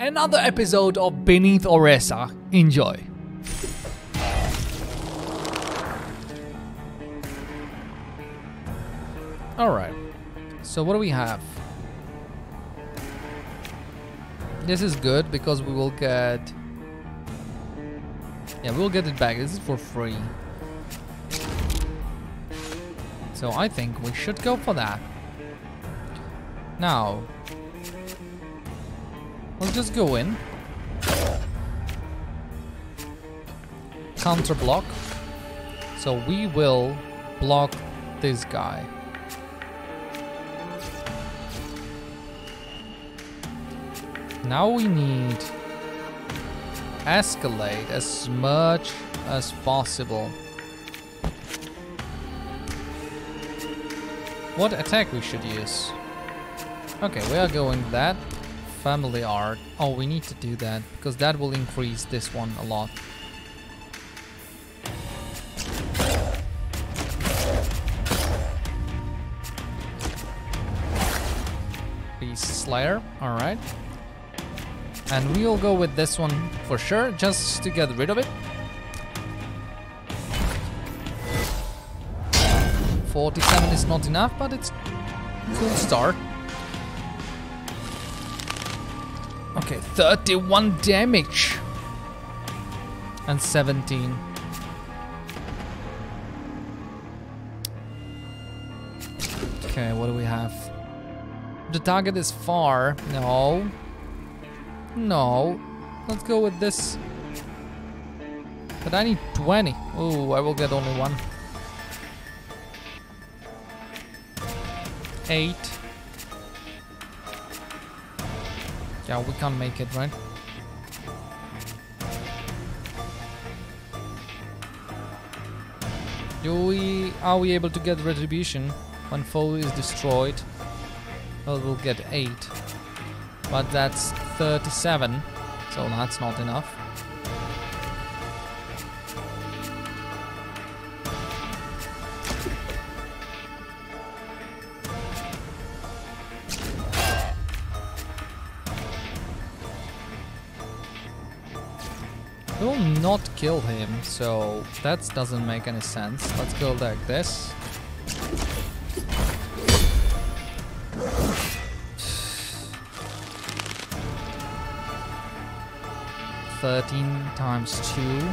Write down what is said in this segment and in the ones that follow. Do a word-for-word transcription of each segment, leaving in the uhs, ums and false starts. Another episode of Beneath Oresa. Enjoy. Alright, so what do we have? This is good because we will get... Yeah, we'll get it back. This is for free. So I think we should go for that. Now, we'll just go in. Counter block. So we will block this guy. Now we need escalate as much as possible. What attack we should use? Okay, we are going that family art. Oh, we need to do that because that will increase this one a lot. Beast Slayer, alright. And we'll go with this one for sure, just to get rid of it. forty-seven is not enough, but it's a cool start. Okay, thirty-one damage. And seventeen. Okay, what do we have? The target is far. No. No, let's go with this. But I need twenty. Oh, I will get only one. Eight. Yeah, we can't make it, right? Do we? Are we able to get retribution when foe is destroyed? Well, we'll get eight. But that's thirty-seven, so that's not enough. We will not kill him, so that doesn't make any sense. Let's go like this. thirteen times two.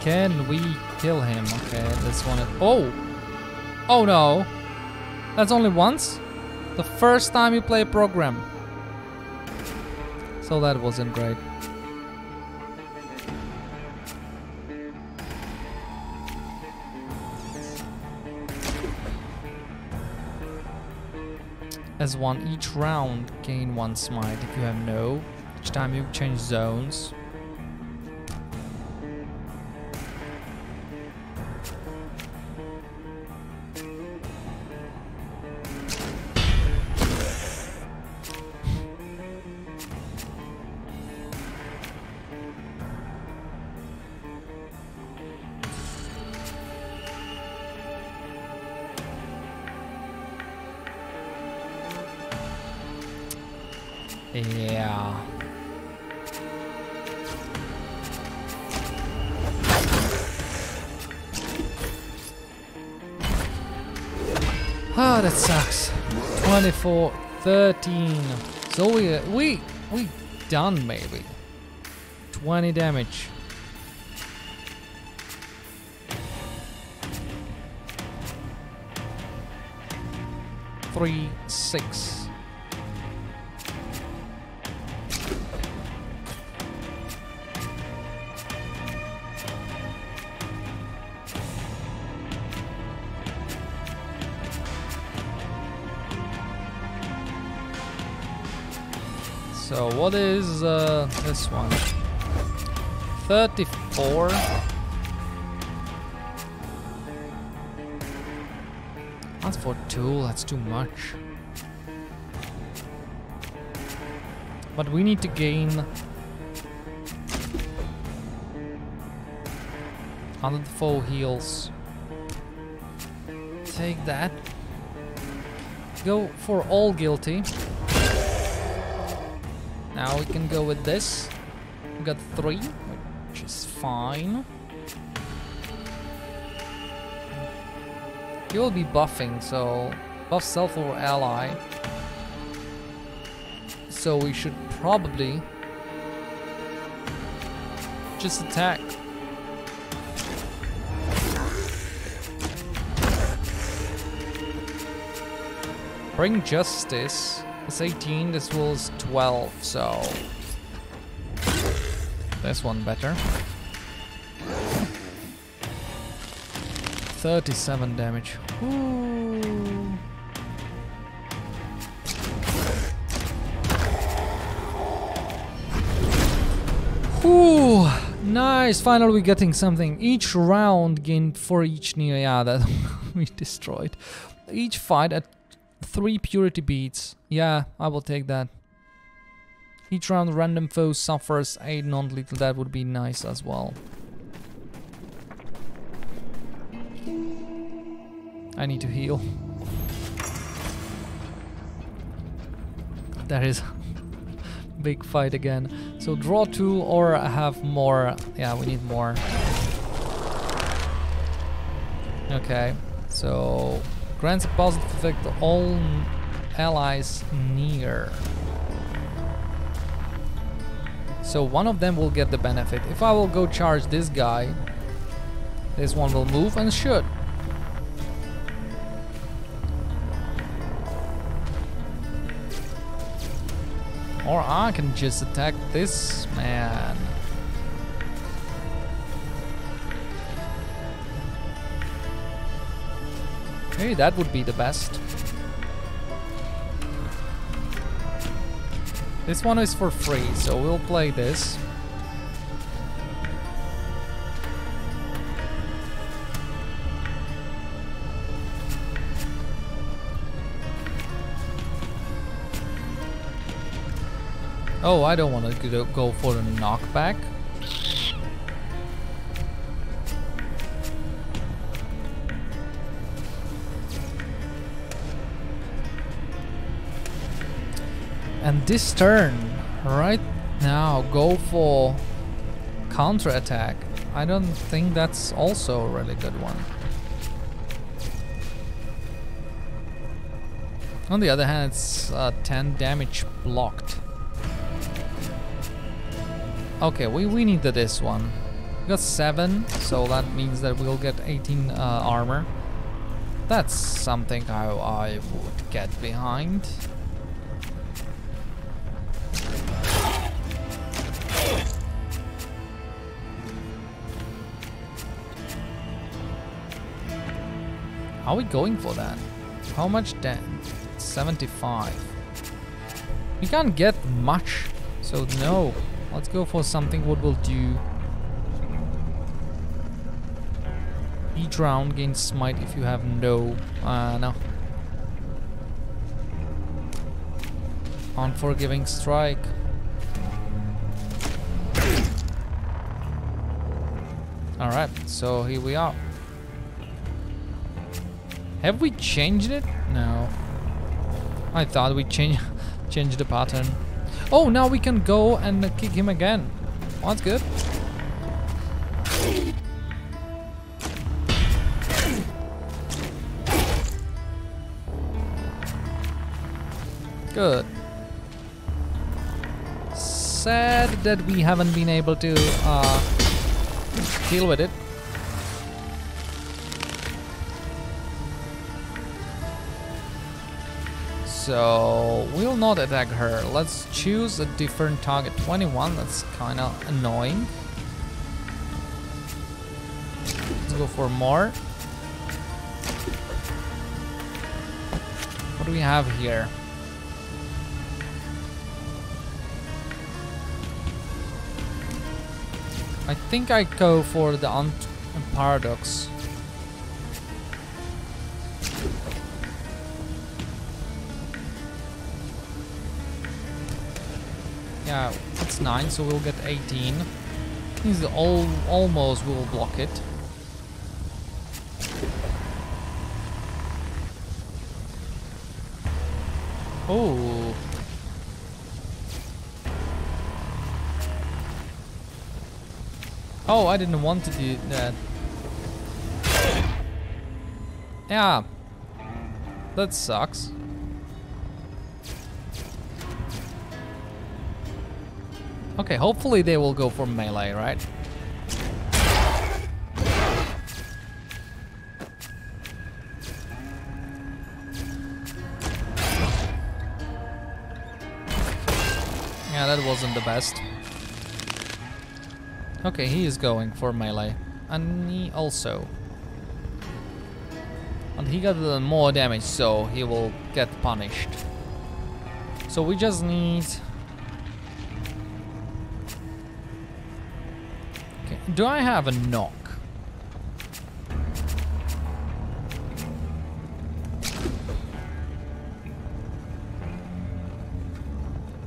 Can we kill him? Okay, this one. Oh! Oh no! That's only once? The first time you play a program. So that wasn't great. As one each round, gain one smite if you have no. Each time you change zones. Yeah. Oh, that sucks. twenty-four, thirteen. So we uh, we we done maybe. twenty damage. three six. So what is uh, this one? thirty-four. That's for two, that's too much. But we need to gain under the foe heals. Take that. Go for all guilty. Now we can go with this. We got three, which is fine. You will be buffing, so buff self or ally. So we should probably just attack. Bring justice. It's eighteen, this was twelve, so this one better. thirty-seven damage. Ooh. Ooh, nice, finally we're getting something. Each round gained for each Neo, yeah, that we destroyed. Each fight at three purity beads. Yeah, I will take that. Each round random foe suffers eight non-lethal, that would be nice as well. I need to heal. That is big fight again. So draw two or have more. Yeah, we need more. Okay, so grants a positive effect to all allies near. So one of them will get the benefit. If I will go charge this guy, this one will move and shoot. Or I can just attack this man. Maybe that would be the best. This one is for free, so we'll play this. Oh, I don't want to go for a knockback. And this turn, right now, go for counterattack. I don't think that's also a really good one. On the other hand, it's uh, ten damage blocked. Okay, we, we needed this one. We got seven, so that means that we'll get eighteen uh, armor. That's something I, I would get behind. Are we going for that? How much damage? seventy-five. We can't get much, so no. Let's go for something what will do. Each round gains smite if you have no. Uh, no. Unforgiving strike. Alright, so here we are. Have we changed it? No. I thought we changed changed the pattern. Oh, now we can go and kick him again. That's good. Good. Sad that we haven't been able to uh, deal with it. So we'll not attack her. Let's choose a different target. twenty-one, that's kind of annoying. Let's go for more. What do we have here? I think I go for the un paradox. Yeah, it's nine, so we'll get eighteen. He's all almost will block it. Oh, Oh, I didn't want to do that. Yeah. That sucks. Okay, hopefully they will go for melee, right? Yeah, that wasn't the best. Okay, he is going for melee. And he also. And he got uh, more damage, so he will get punished. So we just need... Okay, do I have a knock?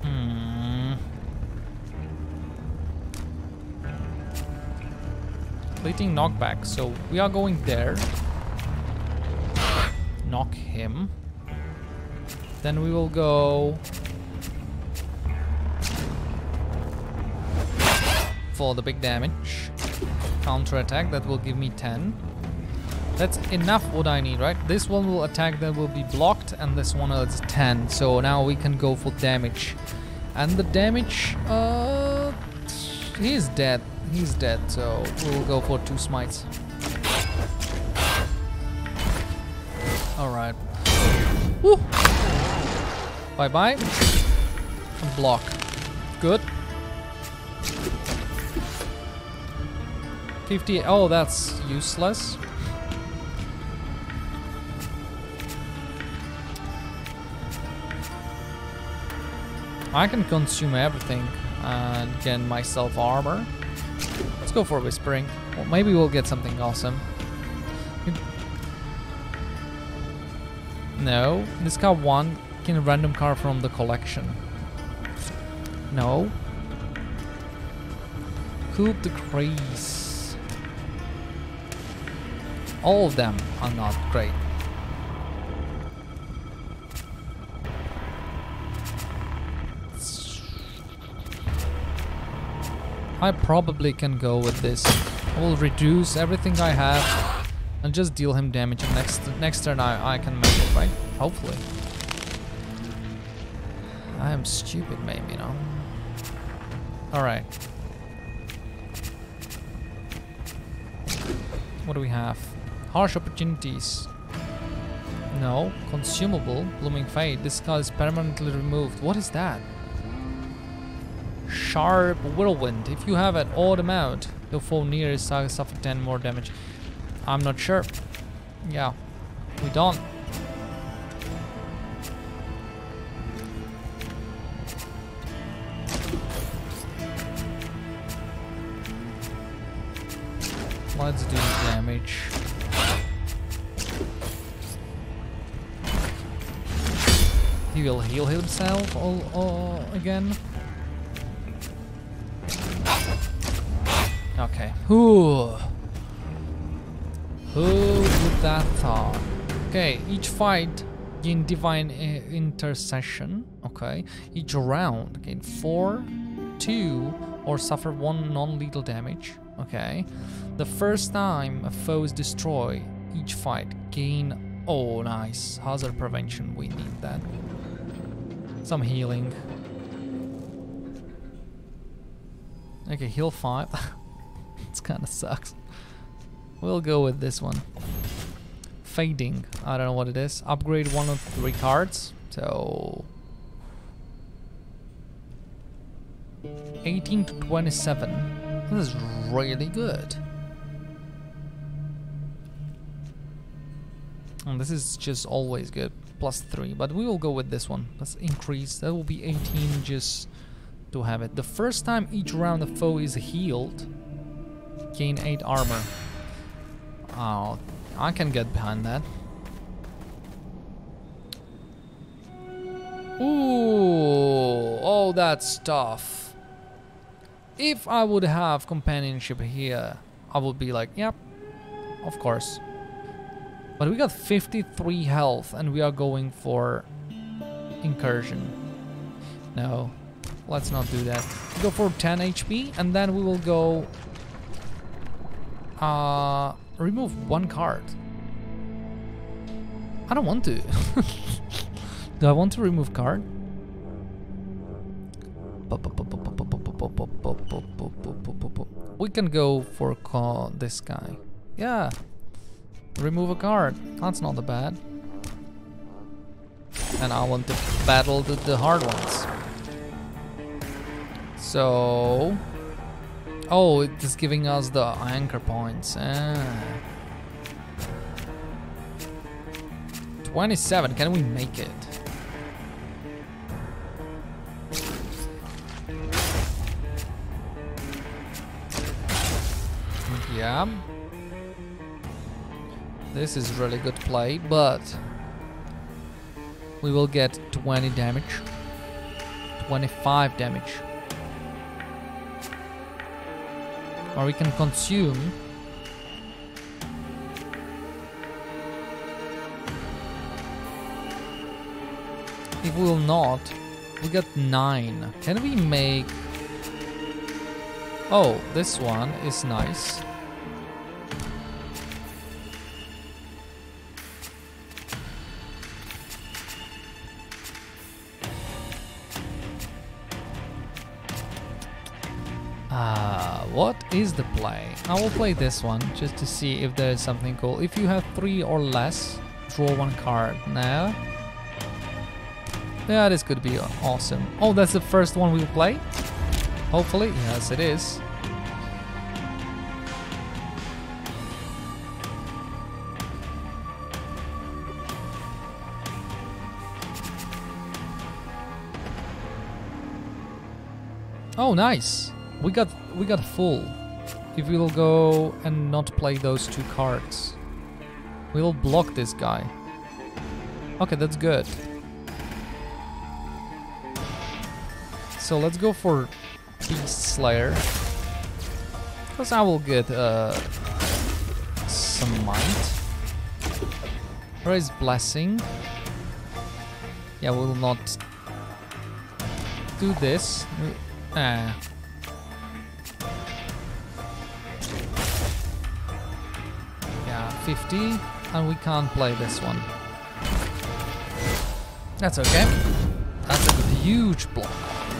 Hmm. Completing knockback, so we are going there. Knock him. Then we will go for the big damage. Counterattack, that will give me ten. That's enough what I need, right? This one will attack, that will be blocked, and this one is ten. So now we can go for damage. And the damage, uh, he's dead. He's dead, so we'll go for two smites. Alright. Woo! Bye bye. And block. Good. fifty. Oh, that's useless. I can consume everything and get myself armor. Let's go for whispering. Well, maybe we'll get something awesome. No. Discard one can random card from the collection. No. Coop the Crease. All of them are not great. I probably can go with this. I will reduce everything I have. And just deal him damage, and next next turn I, I can make it, right? Hopefully. I am stupid, maybe, no? Alright. What do we have? Harsh Opportunities. No. Consumable. Blooming Fade. This card is permanently removed. What is that? Sharp Whirlwind. If you have an odd amount, your foe nearest target suffer ten more damage. I'm not sure. Yeah, we don't. Let's do damage. He will heal himself all, all again. Okay. Ooh. Who would that thought? Okay, each fight gain divine uh, intercession. Okay, each round gain four, two, or suffer one non-lethal damage. Okay, the first time a foe is destroyed, each fight gain. Oh, nice hazard prevention. We need that. Some healing. Okay, heal five. It's kind of sucks. We'll go with this one. Fading. I don't know what it is. Upgrade one of three cards. So... eighteen to twenty-seven. This is really good. And this is just always good. Plus three. But we will go with this one. Let's increase. That will be eighteen just to have it. The first time each round the foe is healed, gain eight armor. Oh, I can get behind that. Ooh, oh, that's tough. If I would have companionship here, I would be like, yep, of course. But we got fifty-three health and we are going for incursion. No, let's not do that. Go for ten H P and then we will go Uh, remove one card. I don't want to. Do I want to remove card? We can go for call this guy. Yeah. Remove a card. That's not bad. And I want to battle the, the hard ones. So... oh, it is giving us the anchor points. Ah. twenty-seven, can we make it? Yeah. This is really good play, but we will get twenty damage. twenty-five damage. Or we can consume. If we will not, we got nine. Can we make... oh, this one is nice. Uh, what is the play? I will play this one just to see if there is something cool. If you have three or less, draw one card. Now, yeah, this could be awesome. Oh, that's the first one we'll play? Hopefully. Yes, it is. Oh, nice. We got we got full. If we will go and not play those two cards, we will block this guy. Okay, that's good. So let's go for Beast Slayer, because I will get uh, some might. Where is Blessing? Yeah, we will not do this. Ah. fifty, and we can't play this one. That's okay. That's a good, huge block.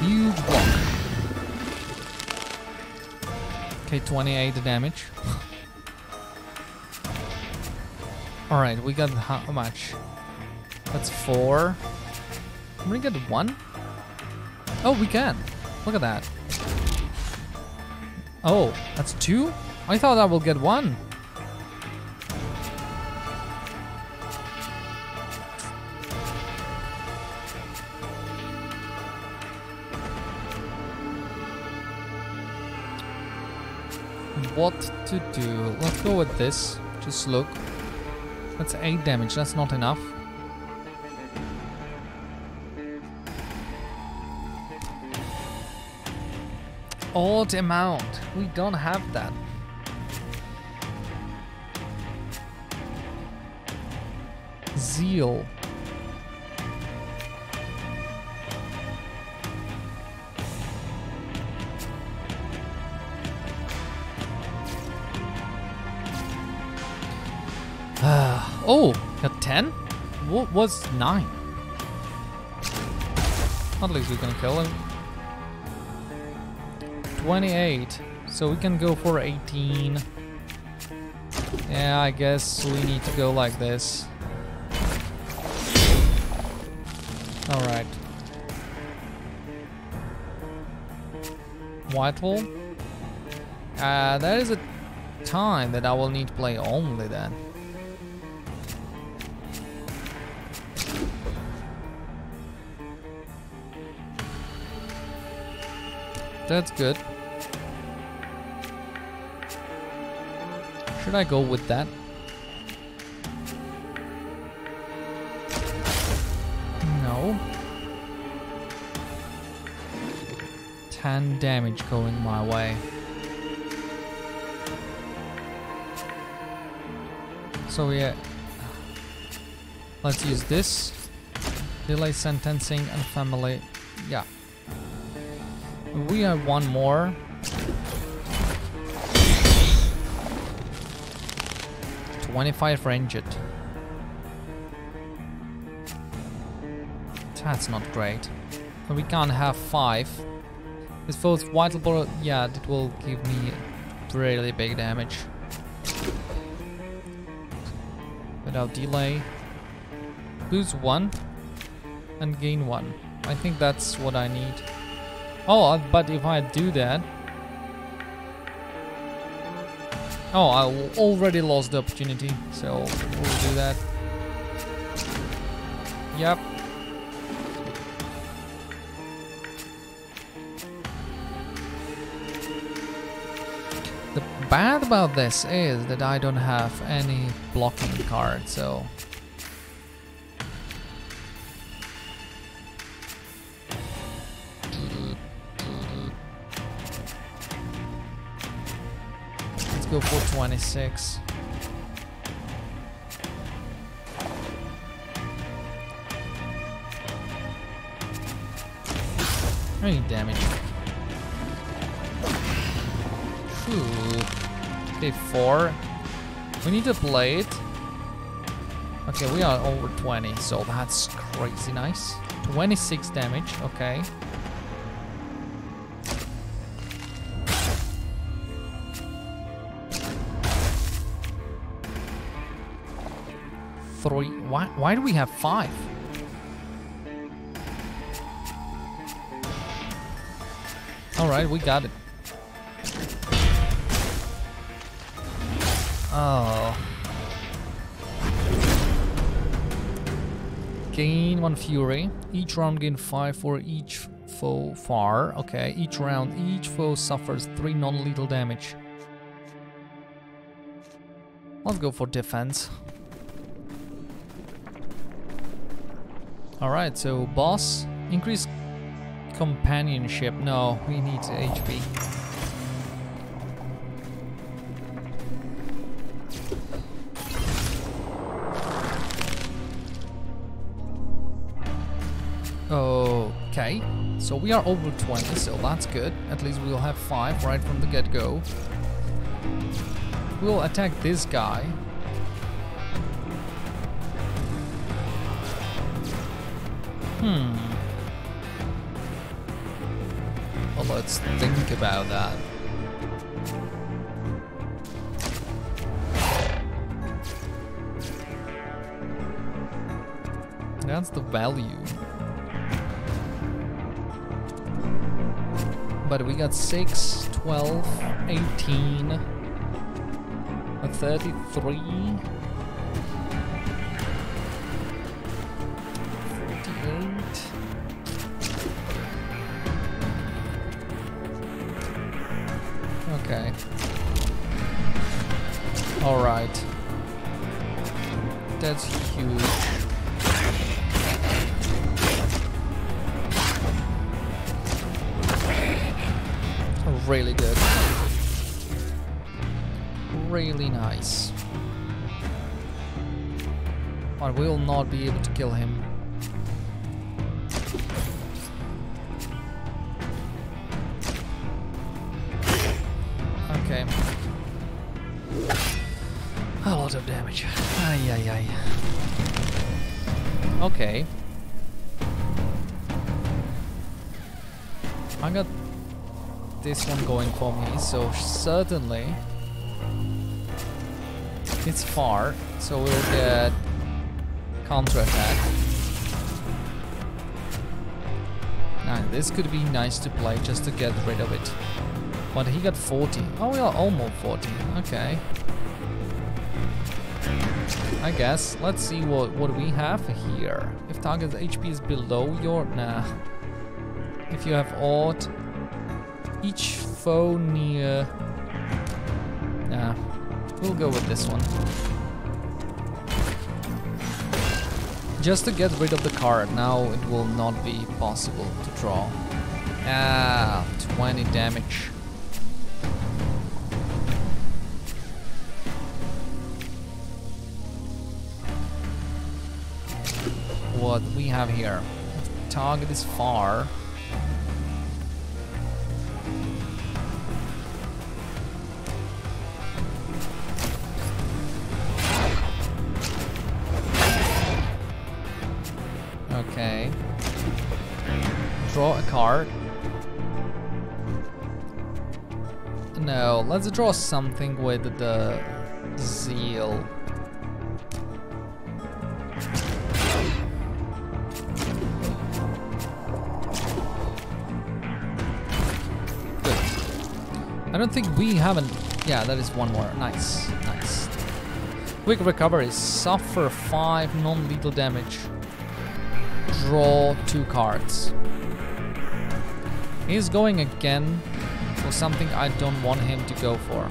Huge block. Okay, twenty-eight damage. Alright, we got how much? That's four. I'm gonna get one. Oh, we can. Look at that. Oh, that's two? I thought I will get one. What to do? Let's go with this. Just look. That's eight damage. That's not enough. Odd amount. We don't have that. Zeal. Oh, got ten? What was nine? At least we can kill him. twenty-eight. So we can go for eighteen. Yeah, I guess we need to go like this. Alright. White wall. Uh, that is a time that I will need to play only then. That's good. Should I go with that? No. ten damage going my way. So yeah. Let's use this. Delay sentencing and family. Yeah. We have one more. twenty-five for injured. That's not great. But we can't have five. This fourth vital ball, yeah, that will give me really big damage. Without delay. Lose one and gain one. I think that's what I need. Oh, but if I do that... Oh, I already lost the opportunity, so we'll do that. Yep. The bad about this is that I don't have any blocking card, so... Go for twenty-six. I need damage. Ooh. Okay, four. We need a blade. Okay, we are over twenty, so that's crazy nice. twenty-six damage, okay. Three. Why, why do we have five? Alright, we got it. Oh. Gain one fury. Each round gain five for each foe far. Okay, each round each foe suffers three non-lethal damage. Let's go for defense. Alright, so boss, increase companionship. No, we need H P. Okay, so we are over twenty, so that's good. At least we'll have five right from the get-go. We'll attack this guy. Hmm. Well, let's think about that. That's the value. But we got six, twelve, eighteen, a thirty-three. Okay. All right. That's huge. Really good. Really nice. I will not be able to kill him. A lot of damage. Ay, ay, ay. Okay. I got this one going for me, so certainly it's far, so we'll get counterattack. Now, this could be nice to play just to get rid of it. But he got forty. Oh, we are almost forty. Okay. I guess. Let's see what, what we have here. If target H P is below your... Nah. If you have odd, each foe near... Nah. We'll go with this one. Just to get rid of the card. Now it will not be possible to draw. Ah, twenty damage. What we have here. Target is far. hard. No, let's draw something with the zeal. Good. I don't think we haven't... Yeah, that is one more. Nice, nice. Quick recovery. Suffer five non-lethal damage. Draw two cards. He's going again. Something I don't want him to go for.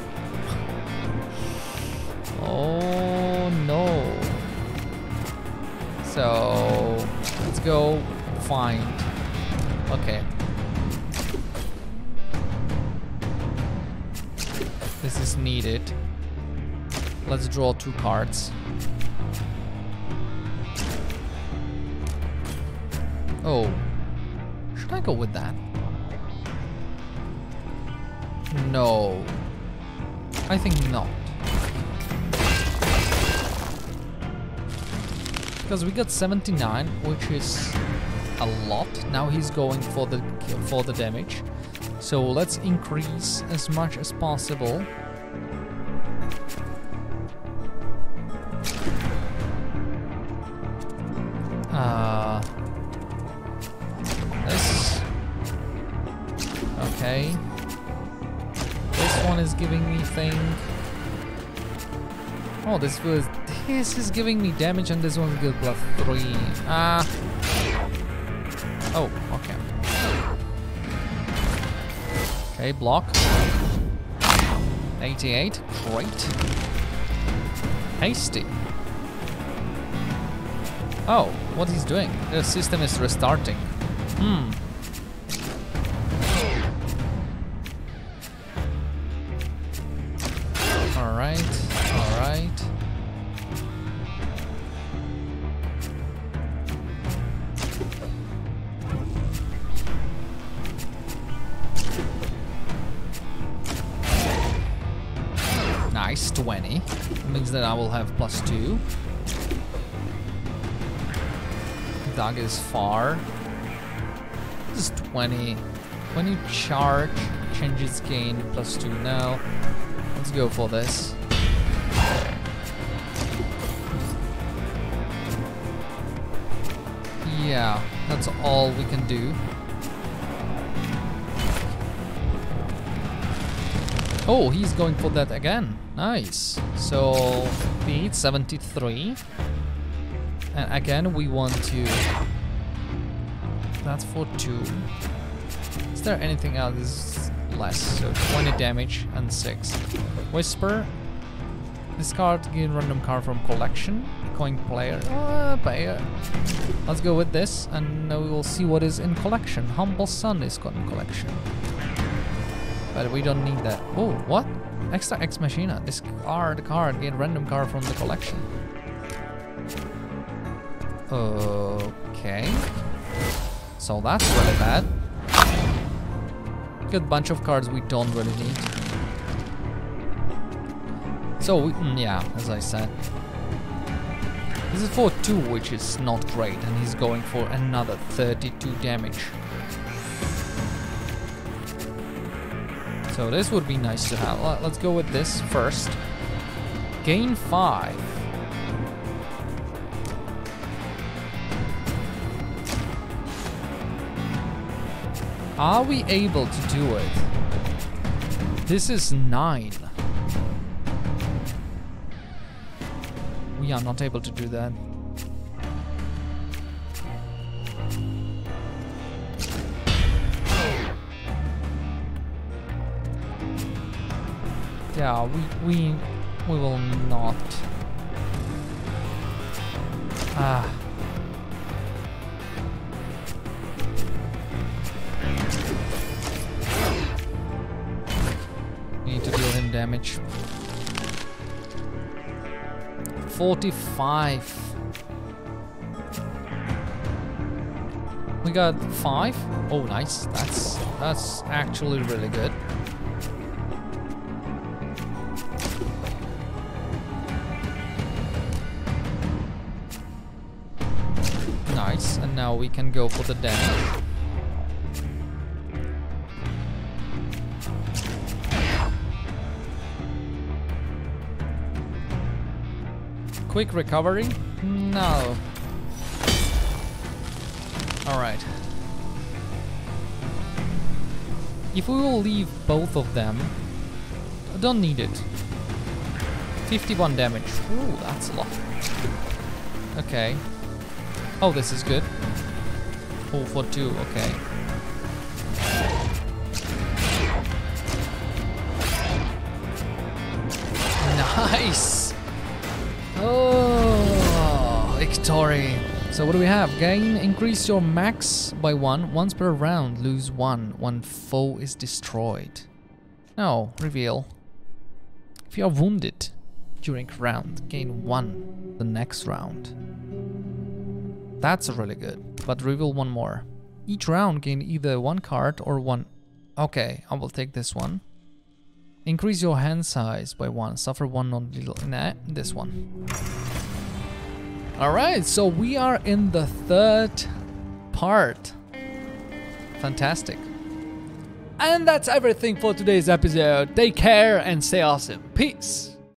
Oh no. So let's go find. Okay. This is needed. Let's draw two cards. Oh. Should I go with that? No, I think not, because we got seventy-nine, which is a lot. Now he's going for the for the damage, so let's increase as much as possible. Uh, this, okay. Is giving me thing. Oh, this was this is giving me damage, and this one gives plus three. Ah. Uh, oh, okay. Okay, block. eighty-eight. Great. Hasty. Oh, what he's doing? The system is restarting. Hmm. twenty means that I will have plus two. Dog is far. This is twenty. When you charge, changes gain plus two. Now let's go for this. Yeah, that's all we can do. Oh, he's going for that again. Nice. So we need seventy-three. And again, we want to... That's for two. Is there anything else? This is less. So twenty damage and six. Whisper. Discard, gain random card from collection. Coin player. Uh, player. Let's go with this, and now we will see what is in collection. Humble Sun is in collection. But we don't need that. Oh, what? Extra Ex Machina. Discard card. Get random card from the collection. Okay. So that's really bad. Good bunch of cards we don't really need. So, we, yeah, as I said. This is for two, which is not great. And he's going for another thirty-two damage. So this would be nice to have. Let's go with this first. Gain five. Are we able to do it? This is nine. We are not able to do that. Yeah, we, we we will not. Ah. We need to deal him damage. forty-five. We got five. Oh, nice. That's that's actually really good. Now we can go for the damage. quick recovery? No. Alright. If we will leave both of them, I don't need it. fifty-one damage. Ooh, that's a lot. Okay. Oh, this is good. four for two, okay. Nice! Oh, victory! So what do we have? Gain, increase your max by one, once per round, lose one, when foe is destroyed. No, reveal. If you are wounded during round, gain one the next round. That's really good, but reveal one more. Each round gain either one card or one... Okay, I will take this one. Increase your hand size by one, suffer one non-lethal... Nah, this one. Alright, so we are in the third part. Fantastic. And that's everything for today's episode. Take care and stay awesome. Peace.